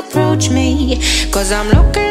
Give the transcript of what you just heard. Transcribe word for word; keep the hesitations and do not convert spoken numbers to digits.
approach me, 'cause I'm looking